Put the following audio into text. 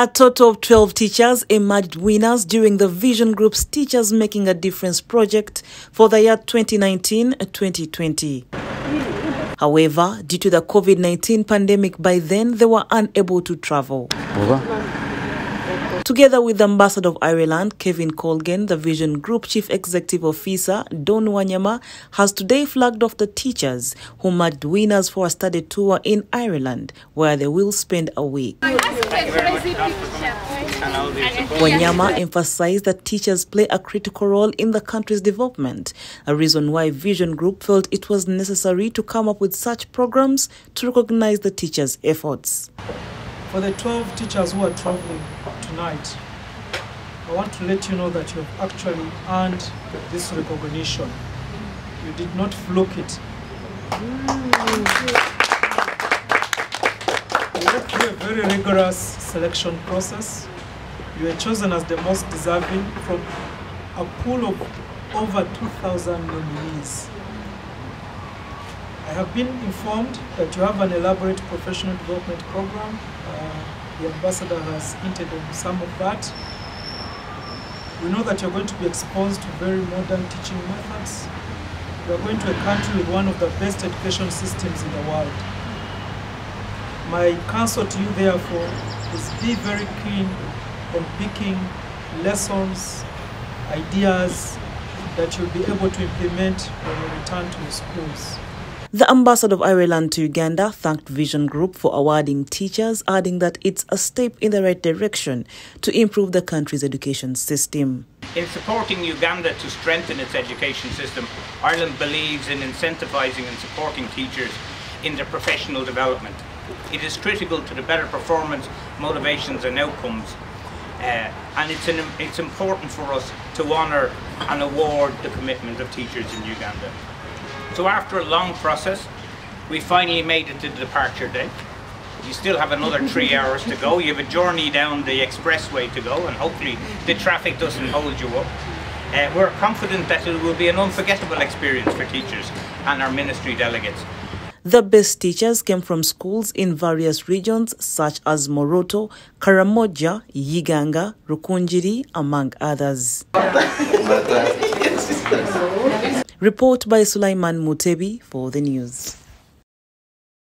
A total of 12 teachers emerged winners during the Vision Group's Teachers Making a Difference project for the year 2019-2020. However, due to the COVID-19 pandemic by then, they were unable to travel. Together with the Ambassador of Ireland, Kevin Colgan, the Vision Group Chief Executive Officer, Don Wanyama, has today flagged off the teachers who marked winners for a study tour in Ireland, where they will spend a week. Wanyama emphasized that teachers play a critical role in the country's development, a reason why Vision Group felt it was necessary to come up with such programs to recognize the teachers' efforts. For the 12 teachers who are traveling tonight, I want to let you know that you have actually earned this recognition. You did not fluke it. You went through a very rigorous selection process. You were chosen as the most deserving from a pool of over 2,000 nominees. I have been informed that you have an elaborate professional development program. The ambassador has hinted on some of that. We know that you're going to be exposed to very modern teaching methods. You are going to a country with one of the best education systems in the world. My counsel to you, therefore, is be very keen on picking lessons, ideas that you'll be able to implement when you return to your schools. The Ambassador of Ireland to Uganda thanked Vision Group for awarding teachers, adding that it's a step in the right direction to improve the country's education system. In supporting Uganda to strengthen its education system, Ireland believes in incentivizing and supporting teachers in their professional development. It is critical to the better performance, motivations and outcomes. And it's important for us to honour and award the commitment of teachers in Uganda. So after a long process, we finally made it to the departure day. You still have another 3 hours to go. You have a journey down the expressway to go, and hopefully the traffic doesn't hold you up. We're confident that it will be an unforgettable experience for teachers and our ministry delegates. The best teachers came from schools in various regions such as Moroto, Karamoja, Yiganga, Rukunjiri, among others. Report by Sulaiman Mutebi for the news.